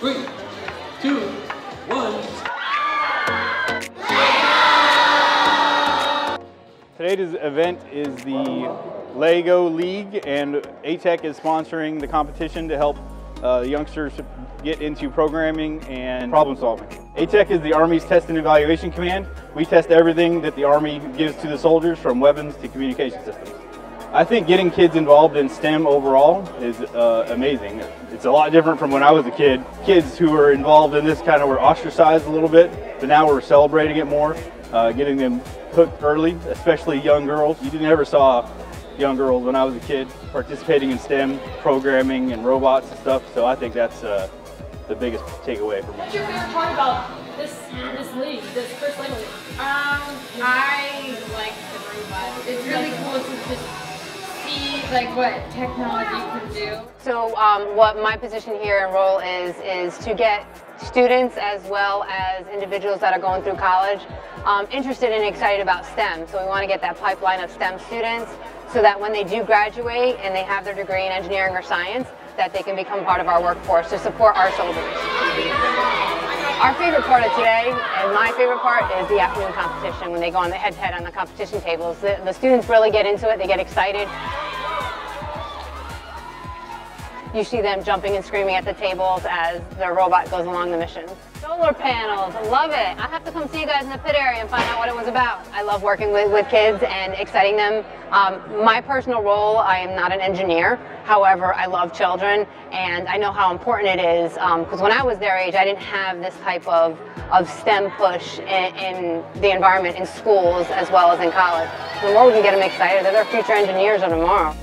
3, 2, 1. Today's event is the LEGO League, and ATEC is sponsoring the competition to help youngsters get into programming and problem solving. ATEC is the Army's Test and Evaluation Command. We test everything that the Army gives to the soldiers, from weapons to communication systems. I think getting kids involved in STEM overall is amazing. It's a lot different from when I was a kid. Kids who were involved in this kind of were ostracized a little bit, but now we're celebrating it more, getting them hooked early, especially young girls. You never saw young girls when I was a kid participating in STEM, programming and robots and stuff, so I think that's the biggest takeaway for me. What's your favorite part about this league, this first LEGO League? I like the robots. It's really cool to just see like what technology can do. So what my position here and role is to get students as well as individuals that are going through college interested and excited about STEM. So we want to get that pipeline of STEM students so that when they do graduate and they have their degree in engineering or science, that they can become part of our workforce to support our soldiers. Our favorite part of today, and my favorite part, is the afternoon competition. When they go on the head-to-head on the competition tables, the students really get into it, they get excited. You see them jumping and screaming at the tables as their robot goes along the mission. Solar panels, love it. I have to come see you guys in the pit area and find out what it was about. I love working with kids and exciting them. My personal role, I am not an engineer. However, I love children and I know how important it is because when I was their age, I didn't have this type of STEM push in the environment in schools as well as in college. The more we can get them excited, they're their future engineers of tomorrow.